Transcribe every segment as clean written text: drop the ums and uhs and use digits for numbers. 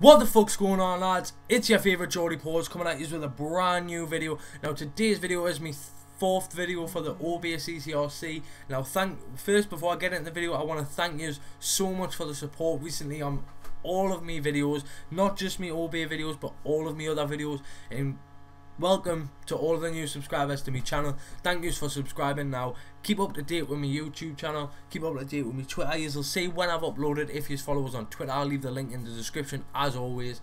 What the fuck's going on, lads? It's your favourite Geordie Pause coming at you with a brand new video. Now today's video is my fourth video for the OBEY CCRC. Now first, before I get into the video, I want to thank you so much for the support recently on all of my videos, not just my OBEY videos but all of my other videos, and welcome to all of the new subscribers to my channel. Thank you for subscribing. Now keep up to date with my YouTube channel, keep up to date with my Twitter. You'll see when I've uploaded if you follow us on Twitter. I'll leave the link in the description as always.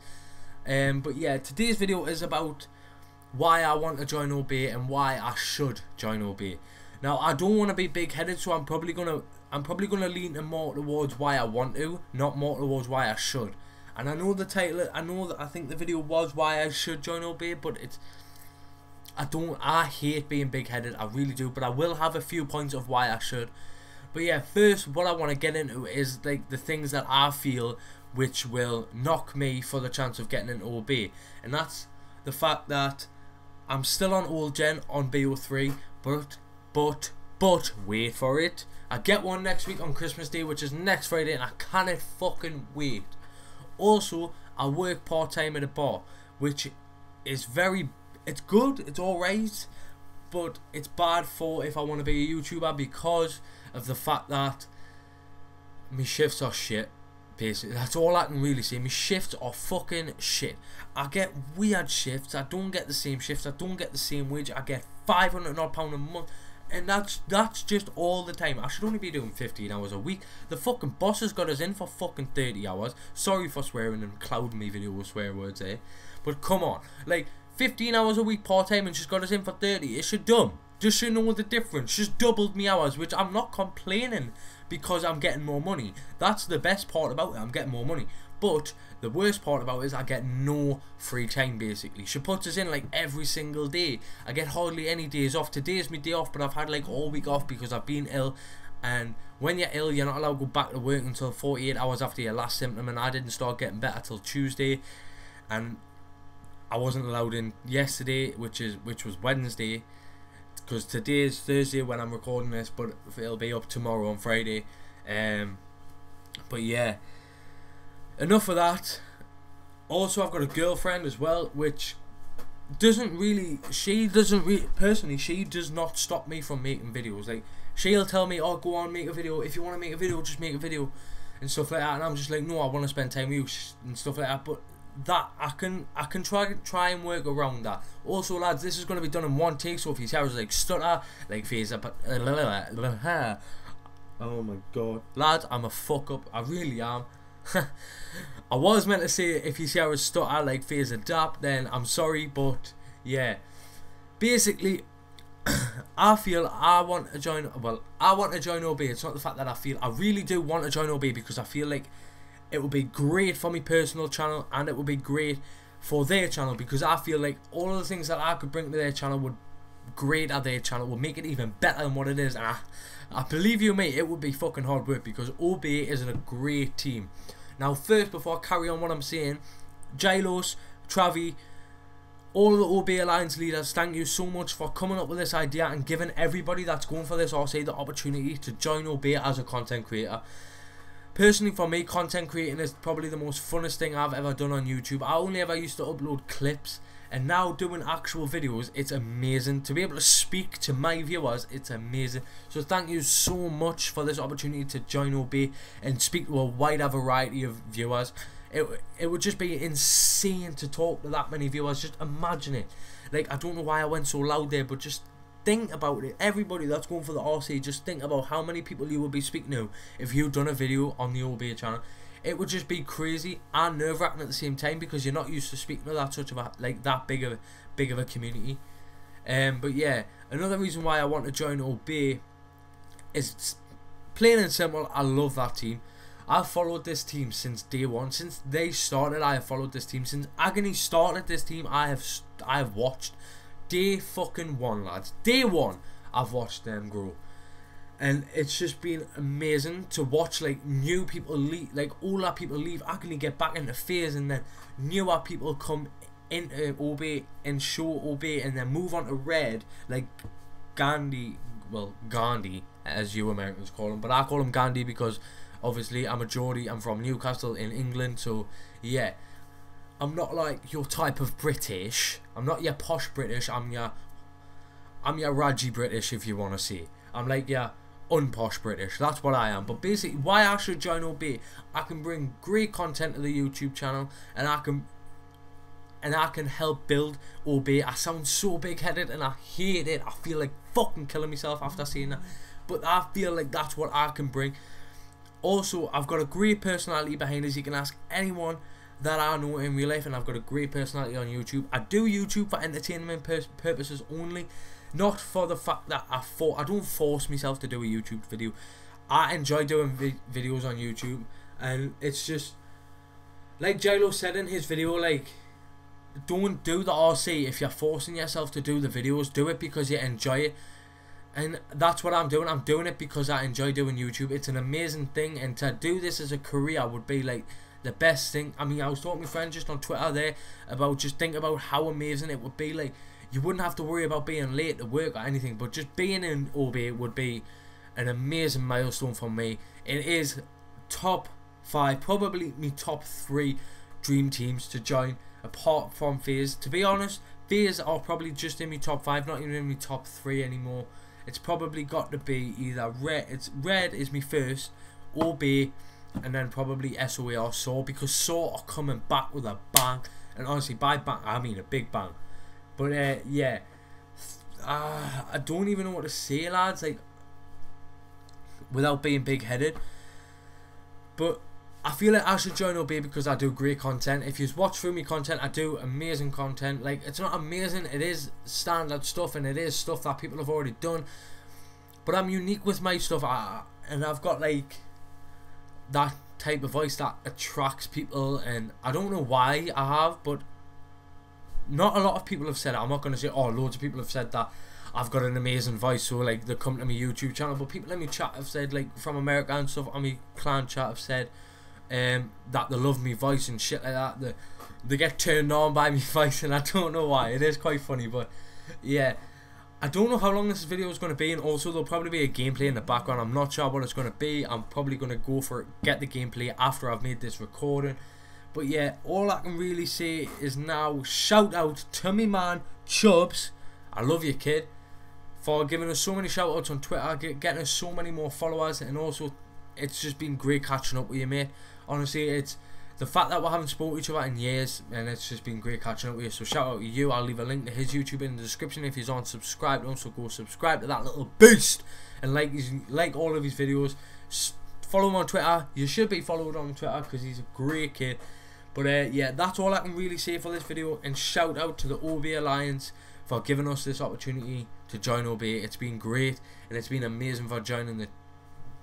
But yeah, today's video is about why I want to join OBEY and why I should join OBEY. Now I don't want to be big-headed, so I'm probably gonna lean more towards why I want to, not more towards why I should. And I know the title, I think the video was why I should join OBEY, but it's, I hate being big-headed, I really do, but I will have a few points of why I should. But yeah, first, what I want to get into is like the things that I feel which will knock me for the chance of getting into OBEY, and that's the fact that I'm still on old gen on BO3, but wait for it, I get one next week on Christmas Day, which is next Friday, and I cannot fucking wait. Also, I work part-time at a bar, which is very, it's good, it's alright, but it's bad for if I want to be a YouTuber because of the fact that my shifts are shit, basically. That's all I can really say, my shifts are fucking shit. I get weird shifts, I don't get the same shifts, I don't get the same wage, I get £500 a month, and that's just all the time. I should only be doing 15 hours a week. The fucking boss has got us in for fucking 30 hours. Sorry for swearing and clouding me video with swear words, eh? But come on, like 15 hours a week part-time and she's got us in for 30. It's dumb. Just so you know the difference. She's doubled me hours, which I'm not complaining because I'm getting more money. That's the best part about it, I'm getting more money. But the worst part about it is I get no free time basically. She puts us in like every single day. I get hardly any days off. Today's my day off, but I've had like all week off because I've been ill. And when you're ill, you're not allowed to go back to work until 48 hours after your last symptom. And I didn't start getting better till Tuesday. And I wasn't allowed in yesterday, which was Wednesday. Because today is Thursday when I'm recording this, but it'll be up tomorrow on Friday. But yeah. Enough of that. Also, I've got a girlfriend as well, which doesn't really, personally, she does not stop me from making videos. Like, she'll tell me, oh, go on, make a video. If you want to make a video, just make a video. And stuff like that. And I'm just like, no, I want to spend time with you. And stuff like that. But that, I can try and work around that. Also, lads, this is going to be done in one take. So if you see I was like, stutter, like, face up. Oh, my God. Lads, I'm a fuck up. I really am. I was meant to say if you see I was stutter like phase adapt, then I'm sorry, but yeah, basically I feel I want to join OBEY. It's not the fact that I feel, I really do want to join OBEY because I feel like it would be great for my personal channel and it would be great for their channel, because I feel like all of the things that I could bring to their channel would great at their channel, will make it even better than what it is. And I believe you, mate, it would be fucking hard work because OBEY is a great team. Now first, before I carry on what I'm saying, Jylos, Travi, all of the OBEY Alliance leaders, thank you so much for coming up with this idea and giving everybody that's going for this RC the opportunity to join OBEY as a content creator. Personally, for me, content creating is probably the most funnest thing I've ever done on YouTube. I only ever used to upload clips, and now doing actual videos, it's amazing. To be able to speak to my viewers, it's amazing. So thank you so much for this opportunity to join OBEY and speak to a wider variety of viewers. It would just be insane to talk to that many viewers. Just imagine it. Like, I don't know why I went so loud there, but just think about it. Everybody that's going for the RC, just think about how many people you would be speaking to if you've done a video on the OBEY channel. It would just be crazy and nerve-wracking at the same time because you're not used to speaking to that such of a, like that big of a community. But yeah, another reason why I want to join OBEY is plain and simple. I love that team. I've followed this team since day one. Since they started, I have followed this team. Since Agony started this team, I have watched day fucking one, lads. Day one, I've watched them grow. And it's just been amazing to watch like new people leave, like older people leave, Agony get back into Fears, and then newer people come into OBEY and show OBEY and then move on to Red, like Gandhi, well Gandhi as you Americans call him, but I call him Gandhi because obviously I'm a Geordie, I'm from Newcastle in England, so yeah, I'm not like your type of British. I'm not your posh British. I'm your raggy British, if you want to see. I'm like your unposh British. That's what I am. But basically, why I should join OBEY, I can bring great content to the YouTube channel, and I can help build OBEY. I sound so big-headed, and I hate it. I feel like fucking killing myself after seeing that. But I feel like that's what I can bring. Also, I've got a great personality behind us. You can ask anyone that I know in real life, and I've got a great personality on YouTube. I do YouTube for entertainment purposes only, not for the fact that I don't force myself to do a YouTube video. I enjoy doing videos on YouTube, and it's just like J-Lo said in his video, like, don't do the RC if you're forcing yourself to do the videos. Do it because you enjoy it, and that's what I'm doing. I'm doing it because I enjoy doing YouTube. It's an amazing thing, and to do this as a career would be like the best thing. I mean, I was talking to my friend just on Twitter there about just think about how amazing it would be. Like, you wouldn't have to worry about being late to work or anything, but just being in OBEY would be an amazing milestone for me. It is top 5, probably my top 3 dream teams to join, apart from Fears. To be honest, Fears are probably just in my top 5, not even in my top 3 anymore. It's probably got to be either Red. Red is my first, OBEY, and then probably SAW or SAW, because SAW are coming back with a bang. And honestly, by bang, I mean a big bang. But yeah, I don't even know what to say, lads, like, without being big-headed. But I feel like I should join OBEY because I do great content. If you watch through me content, I do amazing content. Like, it's not amazing, it is standard stuff, and it is stuff that people have already done. But I'm unique with my stuff, and I've got, like, that type of voice that attracts people, and I don't know why I have, but not a lot of people have said it. I'm not going to say, oh, loads of people have said that I've got an amazing voice, so like they come to my YouTube channel. But people in my chat have said, like, from America and stuff on my clan chat, have said that they love my voice and shit like that. They get turned on by my voice, and I don't know why. It is quite funny. But yeah, I don't know how long this video is going to be, and also there'll probably be a gameplay in the background. I'm not sure what it's going to be. I'm probably going to go for it, get the gameplay after I've made this recording. But yeah, all I can really say is now, shout out to me man Chubbs, I love you kid, for giving us so many shout outs on Twitter, getting us so many more followers, and also it's just been great catching up with you, mate. Honestly, it's the fact that we haven't spoken to each other in years, and it's just been great catching up with you. So shout out to you. I'll leave a link to his YouTube in the description if he's on subscribed. Also go subscribe to that little beast, and like all of his videos. Follow him on Twitter. You should be followed on Twitter because he's a great kid. But yeah, that's all I can really say for this video. And shout out to the OBEY Alliance for giving us this opportunity to join OBEY. It's been great, and it's been amazing for joining the.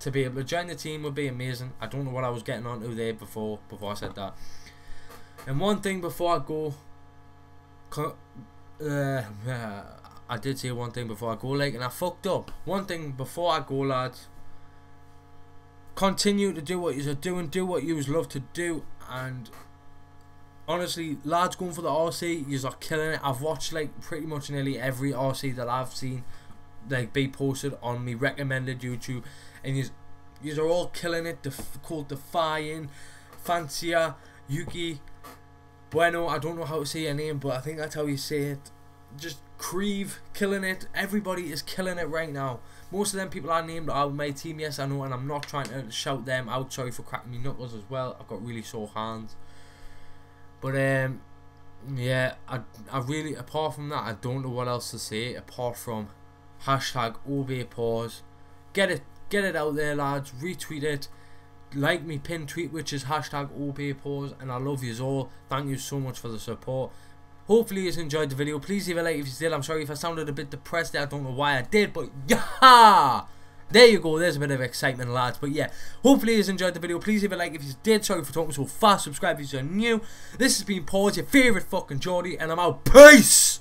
To be able to join the team would be amazing. I don't know what I was getting onto there before I said that. And one thing before I go, I did say one thing before I go, like, and I fucked up. One thing before I go, lads. Continue to do what you're doing. Do what you love to do. And honestly, lads, going for the RC, you are killing it. I've watched like pretty much nearly every RC that I've seen, like, be posted on me recommended YouTube, and you are all killing it. Called Defying, Fancia, Yuki, Bueno, I don't know how to say your name, but I think that's how you say it. Just Creve, killing it. Everybody is killing it right now. Most of them people I named are my team, yes I know, and I'm not trying to shout them out. Sorry for cracking me knuckles as well, I've got really sore hands. But yeah, I really, apart from that, I don't know what else to say apart from hashtag Obey Pause. Get it out there, lads. Retweet it, like me pin tweet, which is hashtag Obey Pause, and I love yous all. Thank you so much for the support. Hopefully you enjoyed the video. Please leave a like if you did. I'm sorry if I sounded a bit depressed there. I don't know why I did, but yeah, there you go. There's a bit of excitement, lads. But yeah, hopefully you enjoyed the video. Please leave a like if you did. Sorry for talking so fast. Subscribe if you're new. This has been Pause, your favourite fucking Geordie, and I'm out. Peace.